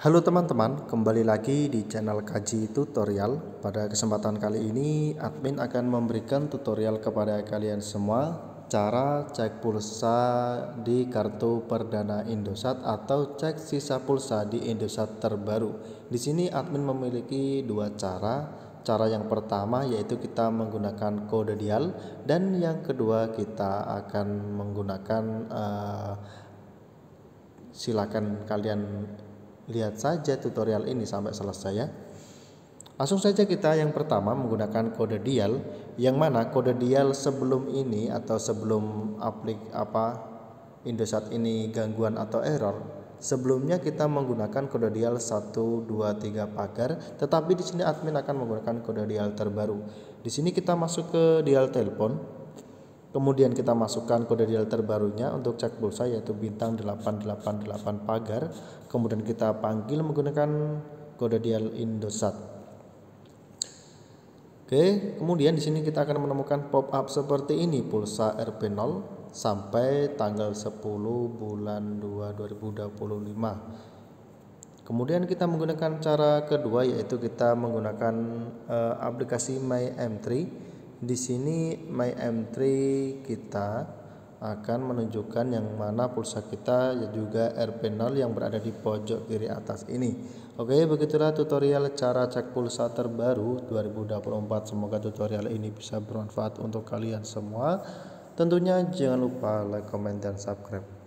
Halo teman-teman, kembali lagi di channel Kaji Tutorial. Pada kesempatan kali ini, admin akan memberikan tutorial kepada kalian semua cara cek pulsa di kartu perdana Indosat atau cek sisa pulsa di Indosat terbaru. Di sini admin memiliki dua cara. Cara yang pertama yaitu kita menggunakan kode dial, dan yang kedua kita akan menggunakan silakan kalian lihat saja tutorial ini sampai selesai ya. Langsung saja kita yang pertama menggunakan kode dial, yang mana kode dial sebelum ini atau sebelum Indosat ini gangguan atau error. Sebelumnya kita menggunakan kode dial 123 pagar, tetapi di sini admin akan menggunakan kode dial terbaru. Di sini kita masuk ke dial telepon. Kemudian kita masukkan kode dial terbarunya untuk cek pulsa yaitu bintang 888 pagar. Kemudian kita panggil menggunakan kode dial Indosat. Oke, kemudian di sini kita akan menemukan pop-up seperti ini, pulsa Rp0 sampai tanggal 10 bulan 2 2025. Kemudian kita menggunakan cara kedua yaitu kita menggunakan aplikasi MyM3. Di sini MyM3 kita akan menunjukkan yang mana pulsa kita juga Rp0 yang berada di pojok kiri atas ini. Oke, begitulah tutorial cara cek pulsa terbaru 2024. Semoga tutorial ini bisa bermanfaat untuk kalian semua. Tentunya jangan lupa like, comment, dan subscribe.